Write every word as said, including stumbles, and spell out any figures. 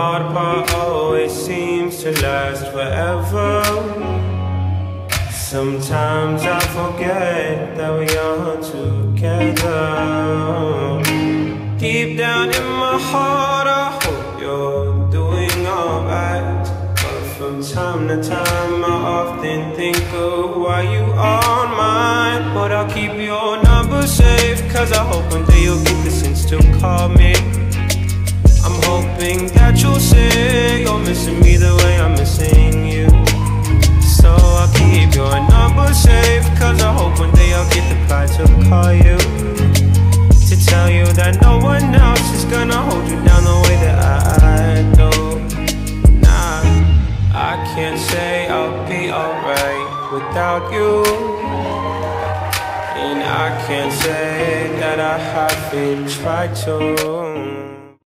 hard part always seems to last forever. Sometimes I forget that we are together. Deep down in my heart, I hope you're doing alright. But from time to time, I often think of why you aren't mine. But I'll keep your number safe, cause I hope one day you'll get the sense to call me. I'm hoping that you'll say you're missing me the way I'm missing you. So I'll keep your number safe, cause I hope one day I'll get the pride to call you, to tell you that no one else is gonna hold you down the way that I, I do. Nah, I can't say I'll be alright without you, and I can't say that I haven't tried to.